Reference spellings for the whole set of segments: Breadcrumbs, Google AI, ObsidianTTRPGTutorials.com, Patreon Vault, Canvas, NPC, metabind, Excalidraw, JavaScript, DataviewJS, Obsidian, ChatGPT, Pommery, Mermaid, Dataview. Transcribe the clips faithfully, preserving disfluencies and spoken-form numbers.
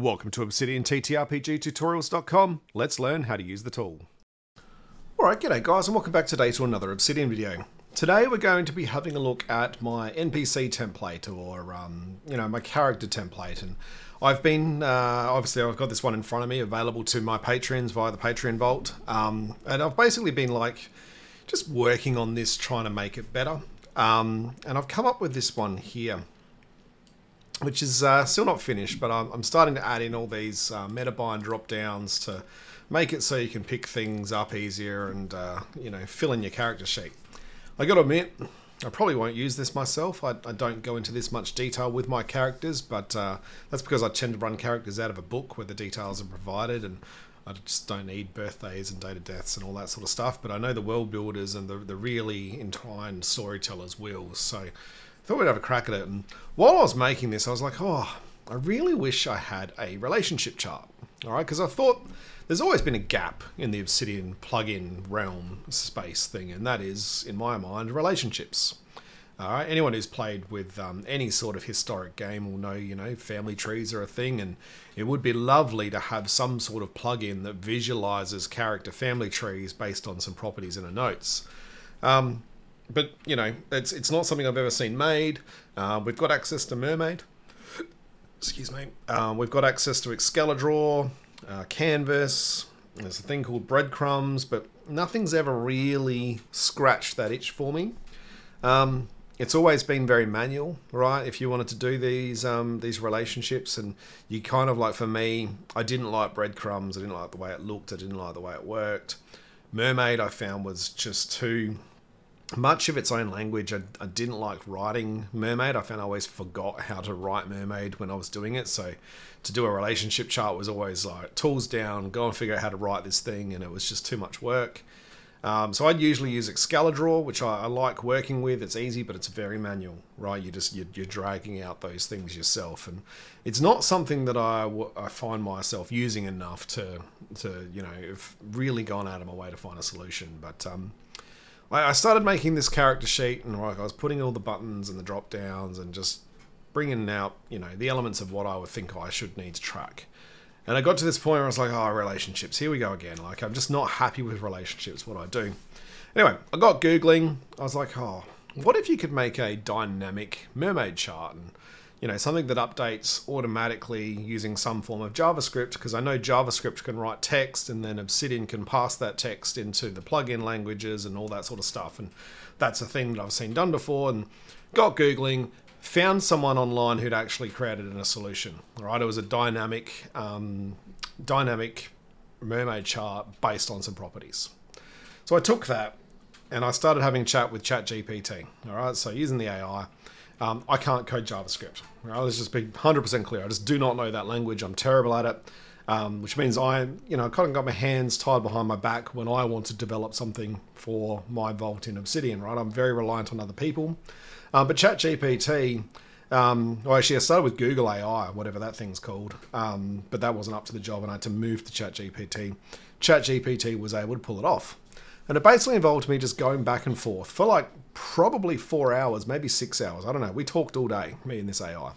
Welcome to Obsidian T T R P G Tutorials dot com. Let's learn how to use the tool. Alright, g'day guys, and welcome back today to another Obsidian video. Today we're going to be having a look at my N P C template, or um, you know, my character template. And I've been, uh, obviously I've got this one in front of me, available to my Patreons via the Patreon Vault. Um, and I've basically been like, just working on this, trying to make it better. Um, and I've come up with this one here, which is uh, still not finished, but I'm, I'm starting to add in all these uh, metabind drop downs to make it so you can pick things up easier and uh, you know, fill in your character sheet. I gotta admit, I probably won't use this myself. I, I don't go into this much detail with my characters, but uh, that's because I tend to run characters out of a book where the details are provided, and I just don't need birthdays and date of deaths and all that sort of stuff. But I know the world builders and the, the really entwined storytellers will, so thought we'd have a crack at it. And while I was making this, I was like, oh, I really wish I had a relationship chart. All right, because I thought there's always been a gap in the Obsidian plugin realm space thing, and that is, in my mind, relationships. All right, anyone who's played with um, any sort of historic game will know, you know, family trees are a thing, and it would be lovely to have some sort of plugin that visualizes character family trees based on some properties in the notes. Um, But, you know, it's, it's not something I've ever seen made. Uh, we've got access to Mermaid. Excuse me. Uh, we've got access to Excalidraw, uh, Canvas. There's a thing called Breadcrumbs, but nothing's ever really scratched that itch for me. Um, it's always been very manual, right? If you wanted to do these, um, these relationships, and you kind of like, for me, I didn't like Breadcrumbs. I didn't like the way it looked. I didn't like the way it worked. Mermaid, I found, was just too much of its own language. I, I didn't like writing Mermaid. I found I always forgot how to write Mermaid when I was doing it. So to do a relationship chart was always like, tools down, go and figure out how to write this thing, and it was just too much work. Um, so I'd usually use Excalidraw, which I, I like working with. It's easy, but it's very manual, right? You just, you're, you're dragging out those things yourself, and it's not something that I, w I find myself using enough to, to you know, have really gone out of my way to find a solution. But um, I started making this character sheet, and like I was putting all the buttons and the drop downs and just bringing out, you know, the elements of what I would think I should need to track. And I got to this point where I was like, oh, relationships, here we go again. Like, I'm just not happy with relationships, what I do. Anyway, I got Googling. I was like, oh, what if you could make a dynamic mermaid chart, and, you know, something that updates automatically using some form of JavaScript, because I know JavaScript can write text, and then Obsidian can pass that text into the plugin languages and all that sort of stuff. And that's a thing that I've seen done before, and got Googling, found someone online who'd actually created a solution. All right, it was a dynamic, um, dynamic mermaid chart based on some properties. So I took that and I started having a chat with ChatGPT. All right, so using the A I. Um, I can't code JavaScript. Right? Let's just be one hundred percent clear. I just do not know that language. I'm terrible at it, um, which means I, you know, kind of got my hands tied behind my back when I want to develop something for my vault in Obsidian. Right? I'm very reliant on other people. Um, but ChatGPT, um, well, actually, I started with Google A I, whatever that thing's called, um, but that wasn't up to the job, and I had to move to ChatGPT. ChatGPT was able to pull it off. And it basically involved me just going back and forth for like probably four hours, maybe six hours. I don't know. We talked all day, me and this A I.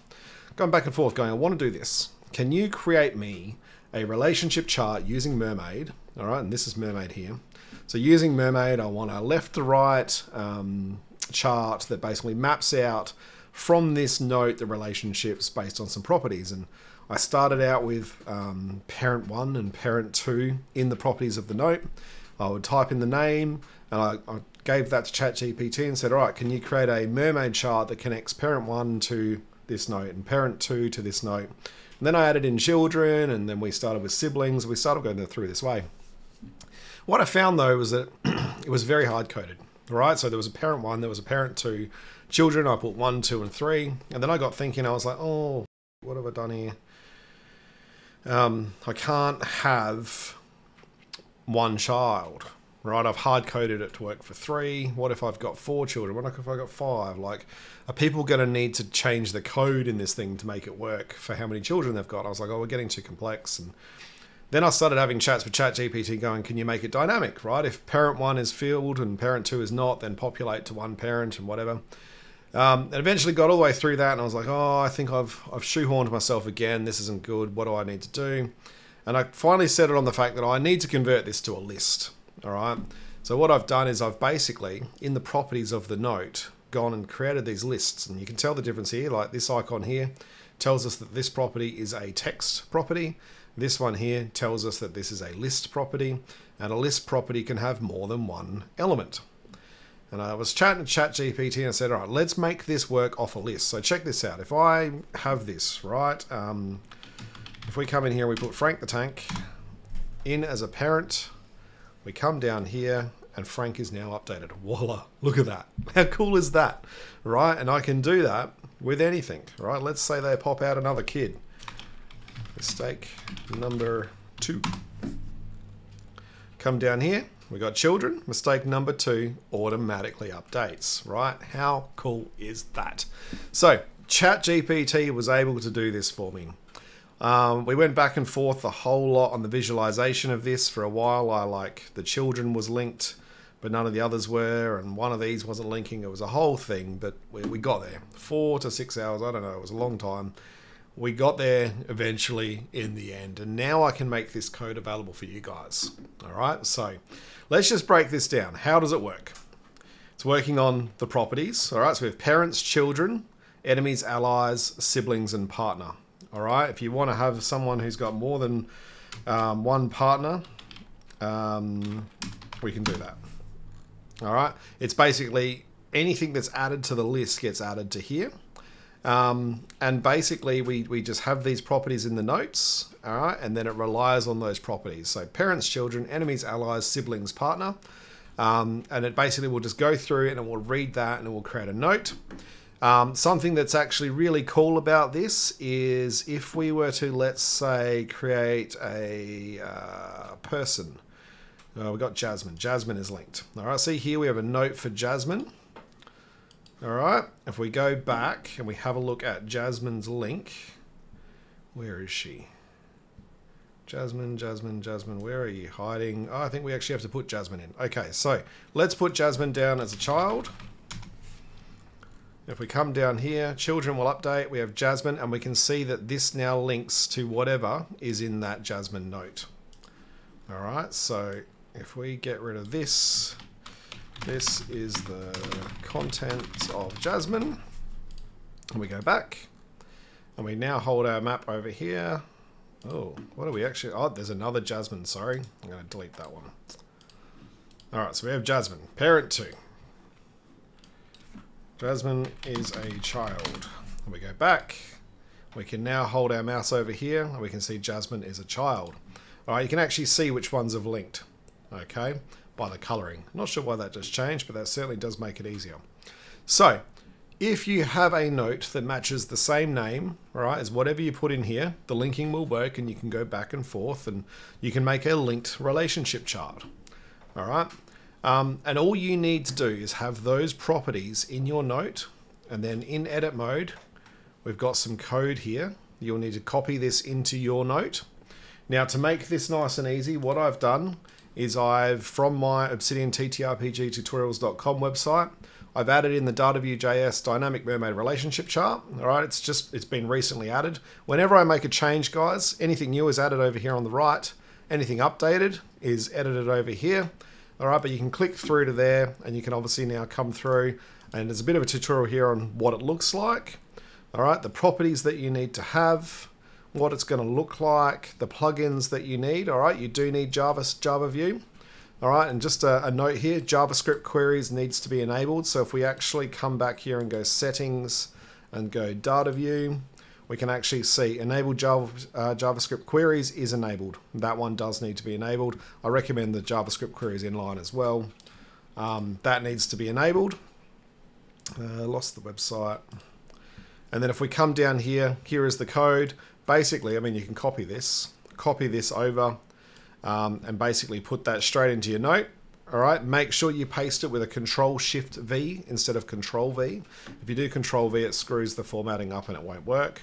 Going back and forth going, I want to do this. Can you create me a relationship chart using Mermaid? All right, and this is Mermaid here. So using Mermaid, I want a left to right um, chart that basically maps out from this note the relationships based on some properties. And I started out with um, parent one and parent two in the properties of the note. I would type in the name, and I, I gave that to ChatGPT and said, all right, can you create a mermaid chart that connects parent one to this note and parent two to this note? And then I added in children, and then we started with siblings. We started going through this way. What I found, though, was that it was very hard-coded, right? So there was a parent one, there was a parent two. Children, I put one, two, and three. And then I got thinking, I was like, oh, what have I done here? Um, I can't have one child, right? I've hard coded it to work for three. What if I've got four children? What if I've got five? Like, are people going to need to change the code in this thing to make it work for how many children they've got? I was like, oh, we're getting too complex. And then I started having chats with ChatGPT going, can you make it dynamic, right? If parent one is filled and parent two is not, then populate to one parent and whatever. Um, and eventually got all the way through that, and I was like, oh, I think I've, I've shoehorned myself again. This isn't good. What do I need to do? And I finally settled on the fact that I need to convert this to a list. All right. So what I've done is I've basically, in the properties of the note, gone and created these lists. And you can tell the difference here, like this icon here tells us that this property is a text property. This one here tells us that this is a list property, and a list property can have more than one element. And I was chatting to ChatGPT and I said, all right, let's make this work off a list. So check this out. If I have this, right, um, if we come in here, we put Frank the Tank in as a parent, we come down here and Frank is now updated. Voila, look at that. How cool is that, right? And I can do that with anything, right? Let's say they pop out another kid. Mistake number two. Come down here, we got children. Mistake number two automatically updates, right? How cool is that? So ChatGPT was able to do this for me. Um, we went back and forth a whole lot on the visualization of this for a while. I like the children was linked, but none of the others were, and one of these wasn't linking. It was a whole thing, but we, we got there. Four to six hours, I don't know, it was a long time. We got there eventually in the end, and now I can make this code available for you guys. All right, so let's just break this down. How does it work? It's working on the properties. All right, so we have parents, children, enemies, allies, siblings, and partner. All right, if you want to have someone who's got more than um, one partner, um, we can do that. All right, it's basically anything that's added to the list gets added to here. Um, and basically we, we just have these properties in the notes, all right, and then it relies on those properties. So parents, children, enemies, allies, siblings, partner. Um, and it basically will just go through and it will read that and it will create a note. Um, something that's actually really cool about this is if we were to, let's say, create a uh, person. Uh, we got Jasmine. Jasmine is linked. All right, see here we have a note for Jasmine. All right, if we go back and we have a look at Jasmine's link. Where is she? Jasmine, Jasmine, Jasmine, where are you hiding? Oh, I think we actually have to put Jasmine in. Okay, so let's put Jasmine down as a child. If we come down here, children will update, we have Jasmine, and we can see that this now links to whatever is in that Jasmine note. All right, so if we get rid of this, this is the content of Jasmine. And we go back, and we now hold our map over here. Oh, what are we actually, oh, there's another Jasmine, sorry. I'm gonna delete that one. All right, so we have Jasmine, parent two. Jasmine is a child. And we go back. We can now hold our mouse over here and we can see Jasmine is a child. All right, you can actually see which ones have linked, okay, by the coloring. Not sure why that just changed, but that certainly does make it easier. So if you have a note that matches the same name, all right, as whatever you put in here, the linking will work and you can go back and forth and you can make a linked relationship chart, all right? Um, and all you need to do is have those properties in your note, and then in edit mode, we've got some code here. You'll need to copy this into your note. Now to make this nice and easy, what I've done is I've, from my Obsidian T T R P G Tutorials dot com website, I've added in the DataviewJS Dynamic Mermaid Relationship Chart. All right, it's just, it's been recently added. Whenever I make a change, guys, anything new is added over here on the right. Anything updated is edited over here. All right, but you can click through to there and you can obviously now come through, and there's a bit of a tutorial here on what it looks like. All right, the properties that you need to have, what it's going to look like, the plugins that you need. All right, you do need Java, Java View. All right, and just a, a note here, JavaScript queries needs to be enabled. So if we actually come back here and go settings and go data view, we can actually see enable Java, uh, JavaScript queries is enabled. That one does need to be enabled. I recommend the JavaScript queries inline as well. Um, that needs to be enabled. Uh, lost the website. And then if we come down here, here is the code. Basically, I mean, you can copy this, copy this over, um, and basically put that straight into your note. All right, make sure you paste it with a Control Shift V instead of Control V. If you do Control V, it screws the formatting up and it won't work.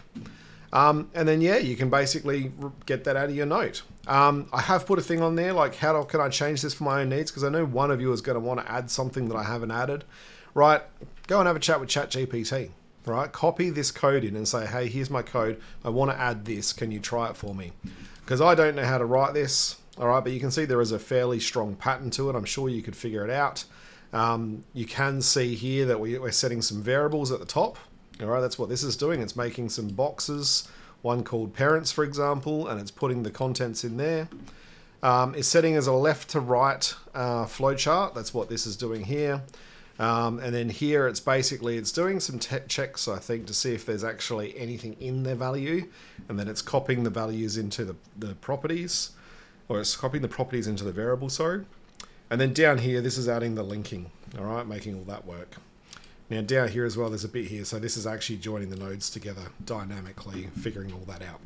Um, and then, yeah, you can basically get that out of your note. Um, I have put a thing on there, like how can I change this for my own needs? Because I know one of you is going to want to add something that I haven't added, right, go and have a chat with ChatGPT, right? Copy this code in and say, hey, here's my code. I want to add this. Can you try it for me? Because I don't know how to write this. All right, but you can see there is a fairly strong pattern to it. I'm sure you could figure it out. Um, you can see here that we, we're setting some variables at the top. All right, that's what this is doing. It's making some boxes, one called parents, for example, and it's putting the contents in there. Um, it's setting as a left to right uh, flowchart. That's what this is doing here. Um, and then here it's basically, it's doing some checks, I think, to see if there's actually anything in their value. And then it's copying the values into the, the properties, or it's copying the properties into the variable, sorry. And then down here, this is adding the linking, all right, making all that work. Now down here as well, there's a bit here. So this is actually joining the nodes together dynamically, figuring all that out.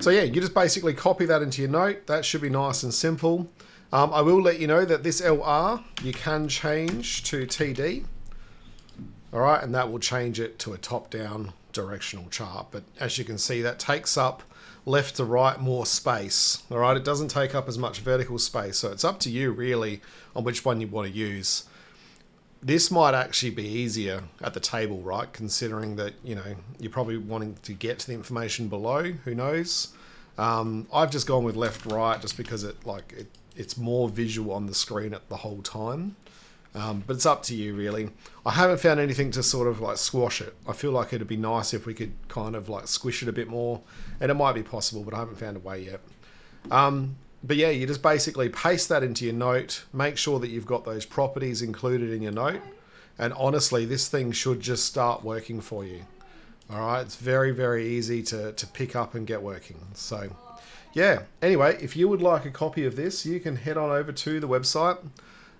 So yeah, you just basically copy that into your note. That should be nice and simple. Um, I will let you know that this L R, you can change to T D. All right, and that will change it to a top-down directional chart. But as you can see, that takes up left to right more space. All right, it doesn't take up as much vertical space. So it's up to you really on which one you want to use. This might actually be easier at the table, right? Considering that, you know, you're probably wanting to get to the information below, who knows? Um, I've just gone with left, right, just because it like it, it's more visual on the screen at the whole time. Um, but it's up to you really. I haven't found anything to sort of like squash it. I feel like it'd be nice if we could kind of like squish it a bit more, and it might be possible, but I haven't found a way yet. Um, But yeah, you just basically paste that into your note, make sure that you've got those properties included in your note. And honestly, this thing should just start working for you. All right, it's very, very easy to, to pick up and get working. So yeah, anyway, if you would like a copy of this, you can head on over to the website.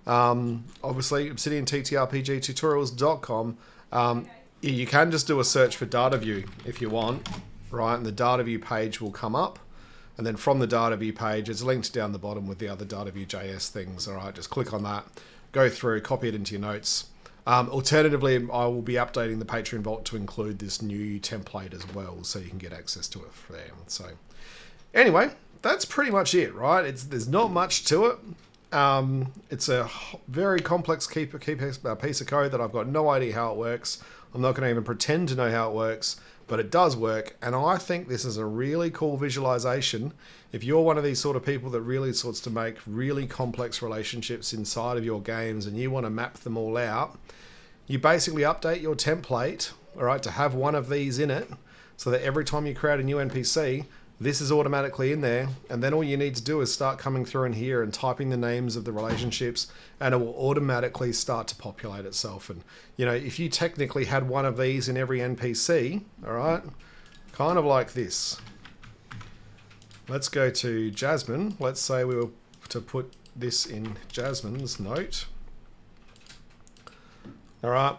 Um, obviously, Obsidian T T R P G Tutorials dot com. Um, you can just do a search for DataView if you want, right? And the DataView page will come up. And then from the DataView page, it's linked down the bottom with the other DataviewJS things. All right, just click on that, go through, copy it into your notes. Um, alternatively, I will be updating the Patreon Vault to include this new template as well, so you can get access to it from there. So anyway, that's pretty much it, right? It's, there's not much to it. Um, it's a very complex piece of code that I've got no idea how it works. I'm not going to even pretend to know how it works. But it does work, and I think this is a really cool visualization. If you're one of these sort of people that really sorts to make really complex relationships inside of your games and you want to map them all out, you basically update your template, all right, to have one of these in it, so that every time you create a new N P C, this is automatically in there, and then all you need to do is start coming through in here and typing the names of the relationships, and it will automatically start to populate itself. And, you know, if you technically had one of these in every N P C, all right, kind of like this. Let's go to Jasmine. Let's say we were to put this in Jasmine's note. All right.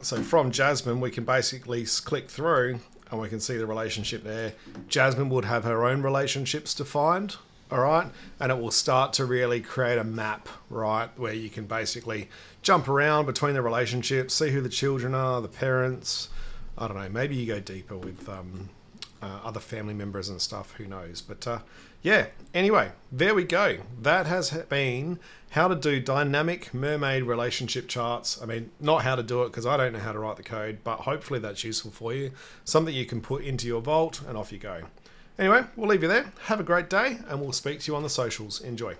So from Jasmine, we can basically click through, and we can see the relationship there. Jasmine would have her own relationships defined, all right? And it will start to really create a map, right? Where you can basically jump around between the relationships, see who the children are, the parents. I don't know, maybe you go deeper with um, uh, other family members and stuff, who knows? But uh, yeah, anyway, there we go. That has been how to do dynamic mermaid relationship charts. I mean, not how to do it because I don't know how to write the code, but hopefully that's useful for you. Something you can put into your vault, and off you go. Anyway, we'll leave you there. Have a great day, and we'll speak to you on the socials. Enjoy.